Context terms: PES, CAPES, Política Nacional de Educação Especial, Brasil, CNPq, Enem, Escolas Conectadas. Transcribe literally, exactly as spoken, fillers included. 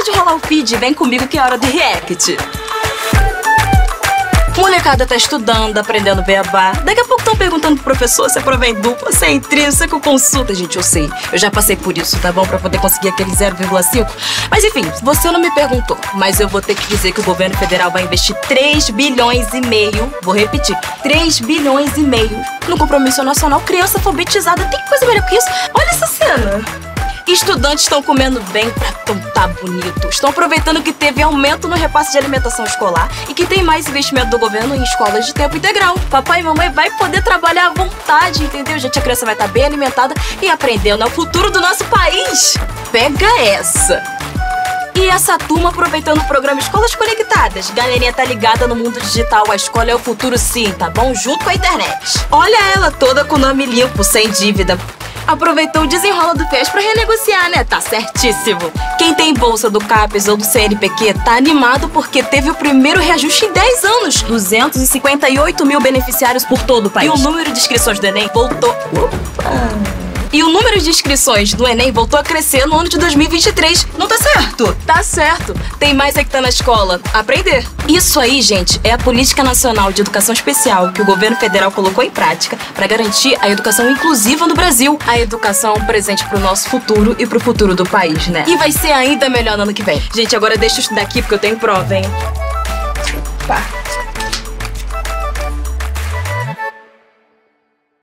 Para de rolar o feed, vem comigo que é hora do react. Molecada tá estudando, aprendendo beabá. Daqui a pouco estão perguntando pro professor se a prova é dupla, se é intrínseco, consulta. Gente, eu sei, eu já passei por isso, tá bom? Pra poder conseguir aquele zero vírgula cinco. Mas enfim, você não me perguntou, mas eu vou ter que dizer que o governo federal vai investir três bilhões e meio, vou repetir, três bilhões e meio no compromisso nacional criança alfabetizada. Tem coisa melhor que isso? Olha essa cena. Estudantes estão comendo bem pra tontar bonito. Estão aproveitando que teve aumento no repasse de alimentação escolar e que tem mais investimento do governo em escolas de tempo integral. Papai e mamãe vai poder trabalhar à vontade, entendeu? Gente, a criança vai estar bem alimentada e aprendendo. É o futuro do nosso país. Pega essa. E essa turma aproveitando o programa Escolas Conectadas. Galerinha tá ligada no mundo digital. A escola é o futuro sim, tá bom? Junto com a internet. Olha ela toda com o nome limpo, sem dívida. Aproveitou o desenrola do PES pra renegociar, né? Tá certíssimo. Quem tem bolsa do CAPES ou do C N P q tá animado porque teve o primeiro reajuste em dez anos. duzentos e cinquenta e oito mil beneficiários por todo o país. E o número de inscrições do Enem voltou... Opa! E o número de inscrições do Enem voltou a crescer no ano de dois mil e vinte e três. Não tá certo? Tá certo. Tem mais é que tá na escola. Aprender. Isso aí, gente, é a Política Nacional de Educação Especial que o governo federal colocou em prática para garantir a educação inclusiva no Brasil. A educação presente pro nosso futuro e pro futuro do país, né? E vai ser ainda melhor no ano que vem. Gente, agora deixa eu estudar aqui porque eu tenho prova, hein? Pá.